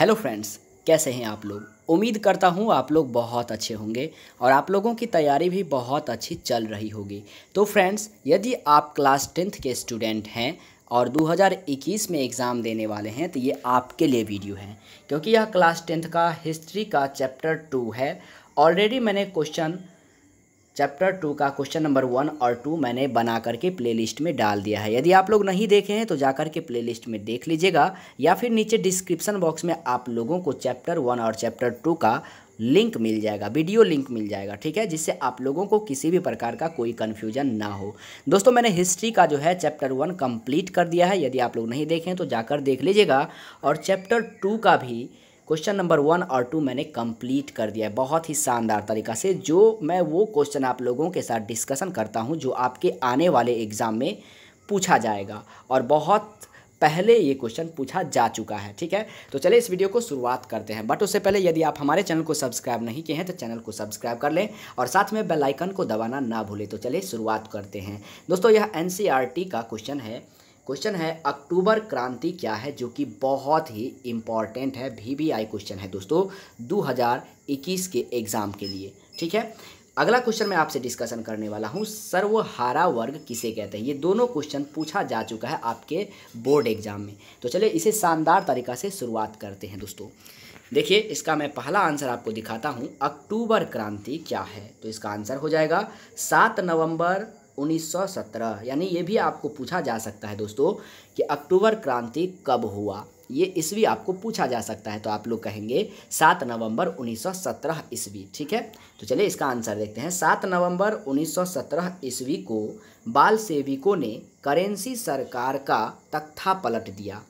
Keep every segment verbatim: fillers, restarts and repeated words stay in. Hello friends, कैसे हैं आप लोग। उम्मीद करता हूं आप लोग बहुत अच्छे होंगे और आप लोगों की तैयारी भी बहुत अच्छी चल रही होगी। तो फ्रेंड्स, यदि आप क्लास टेंथ के स्टूडेंट हैं और दो हज़ार इक्कीस में एग्ज़ाम देने वाले हैं तो ये आपके लिए वीडियो है, क्योंकि यह क्लास टेंथ का हिस्ट्री का चैप्टर टू है। ऑलरेडी मैंने क्वेश्चन चैप्टर टू का क्वेश्चन नंबर वन और टू मैंने बना करके प्लेलिस्ट में डाल दिया है। यदि आप लोग नहीं देखे हैं तो जाकर के प्लेलिस्ट में देख लीजिएगा, या फिर नीचे डिस्क्रिप्शन बॉक्स में आप लोगों को चैप्टर वन और चैप्टर टू का लिंक मिल जाएगा, वीडियो लिंक मिल जाएगा, ठीक है, जिससे आप लोगों को किसी भी प्रकार का कोई कन्फ्यूजन ना हो। दोस्तों, मैंने हिस्ट्री का जो है चैप्टर वन कंप्लीट कर दिया है, यदि आप लोग नहीं देखें तो जाकर देख लीजिएगा। और चैप्टर टू का भी क्वेश्चन नंबर वन और टू मैंने कंप्लीट कर दिया है बहुत ही शानदार तरीक़ा से। जो मैं वो क्वेश्चन आप लोगों के साथ डिस्कशन करता हूँ जो आपके आने वाले एग्ज़ाम में पूछा जाएगा, और बहुत पहले ये क्वेश्चन पूछा जा चुका है, ठीक है। तो चलिए इस वीडियो को शुरुआत करते हैं, बट उससे पहले यदि आप हमारे चैनल को सब्सक्राइब नहीं किए हैं तो चैनल को सब्सक्राइब कर लें और साथ में बेल आइकन को दबाना ना भूलें। तो चलिए शुरुआत करते हैं। दोस्तों, यह एनसीईआरटी का क्वेश्चन है। क्वेश्चन है अक्टूबर क्रांति क्या है, जो कि बहुत ही इम्पॉर्टेंट है, वीवीआई क्वेश्चन है दोस्तों दो हज़ार इक्कीस के एग्ज़ाम के लिए, ठीक है। अगला क्वेश्चन मैं आपसे डिस्कशन करने वाला हूं, सर्वहारा वर्ग किसे कहते हैं। ये दोनों क्वेश्चन पूछा जा चुका है आपके बोर्ड एग्जाम में। तो चलिए इसे शानदार तरीक़ा से शुरुआत करते हैं। दोस्तों देखिए, इसका मैं पहला आंसर आपको दिखाता हूँ, अक्टूबर क्रांति क्या है। तो इसका आंसर हो जाएगा सात नवंबर उन्नीस सौ सत्रह। यानी ये भी आपको पूछा जा सकता है दोस्तों कि अक्टूबर क्रांति कब हुआ, ये ईस्वी आपको पूछा जा सकता है। तो आप लोग कहेंगे सात नवंबर उन्नीस सौ सत्रह ईस्वी, ठीक है। तो चलिए इसका आंसर देखते हैं। सात नवंबर उन्नीस सौ सत्रह ईस्वी को बाल सेविकों ने करेंसी सरकार का तख्ता पलट दिया।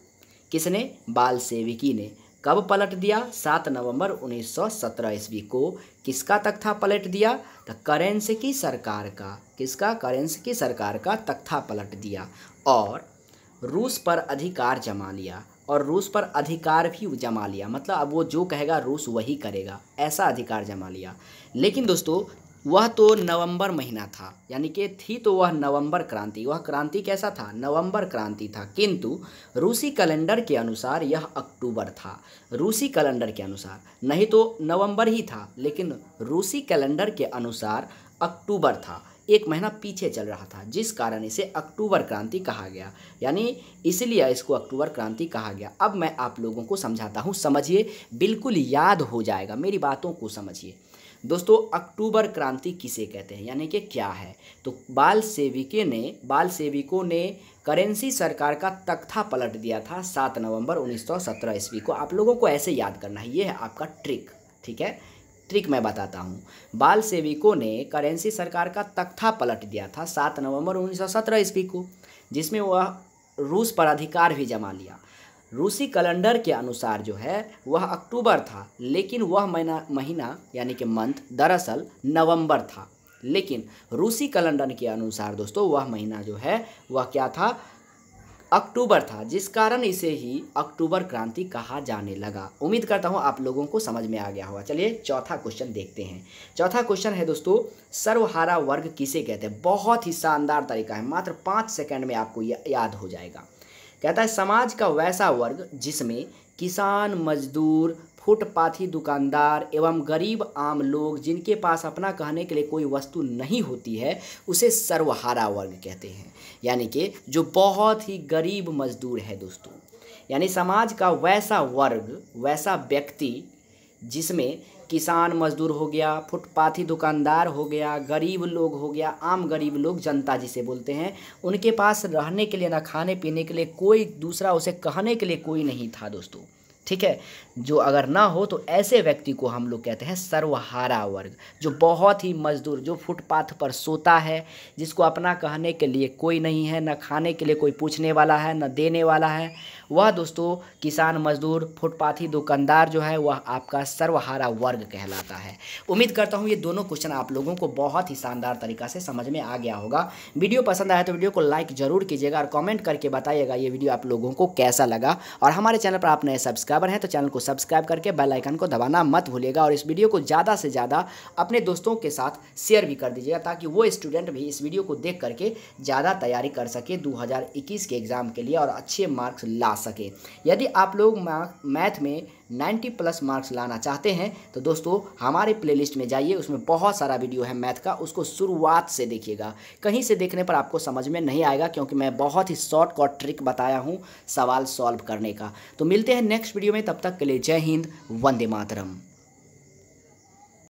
किसने? बाल सेविकी ने। कब पलट दिया? सात नवंबर उन्नीस सौ सत्रह ईस्वी को। किसका तख्ता पलट दिया? तो करेंसी की सरकार का। किसका? करेंसी की सरकार का तख्ता पलट दिया और रूस पर अधिकार जमा लिया। और रूस पर अधिकार भी जमा लिया, मतलब अब वो जो कहेगा रूस वही करेगा, ऐसा अधिकार जमा लिया। लेकिन दोस्तों वह तो नवंबर महीना था, यानी कि थी तो वह नवंबर क्रांति। वह क्रांति कैसा था? नवंबर क्रांति था, किंतु रूसी कैलेंडर के अनुसार यह अक्टूबर था। रूसी कैलेंडर के अनुसार, नहीं तो नवंबर ही था, लेकिन रूसी कैलेंडर के अनुसार अक्टूबर था, एक महीना पीछे चल रहा था, जिस कारण इसे अक्टूबर क्रांति कहा गया। यानी इसलिए इसको अक्टूबर क्रांति कहा गया। अब मैं आप लोगों को समझाता हूँ, समझिए, बिल्कुल याद हो जाएगा, मेरी बातों को समझिए। दोस्तों अक्टूबर क्रांति किसे कहते हैं, यानी कि क्या है। तो बाल सेविके ने बाल सेविकों ने करेंसी सरकार का तख्ता पलट दिया था सात नवंबर उन्नीस सौ सत्रह ईस्वी को। आप लोगों को ऐसे याद करना है, ये है आपका ट्रिक, ठीक है। ट्रिक मैं बताता हूँ, बाल सेविकों ने करेंसी सरकार का तख्ता पलट दिया था सात नवंबर उन्नीस सौ सत्रह ईस्वी को, जिसमें वह रूस पर अधिकार भी जमा लिया। रूसी कैलेंडर के अनुसार जो है वह अक्टूबर था, लेकिन वह महीना महीना यानी कि मंथ दरअसल नवंबर था। लेकिन रूसी कैलेंडर के अनुसार दोस्तों वह महीना जो है वह क्या था? अक्टूबर था, जिस कारण इसे ही अक्टूबर क्रांति कहा जाने लगा। उम्मीद करता हूँ आप लोगों को समझ में आ गया होगा। चलिए चौथा क्वेश्चन देखते हैं। चौथा क्वेश्चन है दोस्तों, सर्वहारा वर्ग किसे कहते हैं। बहुत ही शानदार तरीका है, मात्र पाँच सेकेंड में आपको यह याद हो जाएगा। कहता है समाज का वैसा वर्ग जिसमें किसान, मजदूर, फुटपाथी दुकानदार एवं गरीब आम लोग जिनके पास अपना कहने के लिए कोई वस्तु नहीं होती है, उसे सर्वहारा वर्ग कहते हैं। यानी कि जो बहुत ही गरीब मजदूर है दोस्तों, यानी समाज का वैसा वर्ग, वैसा व्यक्ति जिसमें किसान मजदूर हो गया, फुटपाथी दुकानदार हो गया, गरीब लोग हो गया, आम गरीब लोग, जनता जिसे बोलते हैं, उनके पास रहने के लिए ना खाने पीने के लिए कोई दूसरा, उसे कहने के लिए कोई नहीं था दोस्तों, ठीक है। जो अगर ना हो तो ऐसे व्यक्ति को हम लोग कहते हैं सर्वहारा वर्ग। जो बहुत ही मजदूर, जो फुटपाथ पर सोता है, जिसको अपना कहने के लिए कोई नहीं है, ना खाने के लिए कोई पूछने वाला है, ना देने वाला है, वह दोस्तों किसान, मजदूर, फुटपाथी दुकानदार जो है वह आपका सर्वहारा वर्ग कहलाता है। उम्मीद करता हूँ ये दोनों क्वेश्चन आप लोगों को बहुत ही शानदार तरीका से समझ में आ गया होगा। वीडियो पसंद आया तो वीडियो को लाइक ज़रूर कीजिएगा और कॉमेंट करके बताइएगा ये वीडियो आप लोगों को कैसा लगा। और हमारे चैनल पर आप नए सब्सक्राइब है तो चैनल को सब्सक्राइब करके बेल आइकन को दबाना मत भूलिएगा। और इस वीडियो को ज़्यादा से ज़्यादा अपने दोस्तों के साथ शेयर भी कर दीजिएगा, ताकि वो स्टूडेंट भी इस वीडियो को देख करके ज़्यादा तैयारी कर सके दो हज़ार इक्कीस के एग्ज़ाम के लिए और अच्छे मार्क्स ला सके। यदि आप लोग मैथ में नाइन्टी प्लस मार्क्स लाना चाहते हैं तो दोस्तों हमारे प्लेलिस्ट में जाइए, उसमें बहुत सारा वीडियो है मैथ का, उसको शुरुआत से देखिएगा। कहीं से देखने पर आपको समझ में नहीं आएगा क्योंकि मैं बहुत ही शॉर्टकट ट्रिक बताया हूँ सवाल सॉल्व करने का। तो मिलते हैं नेक्स्ट वीडियो में, तब तक के लिए जय हिंद, वंदे मातरम।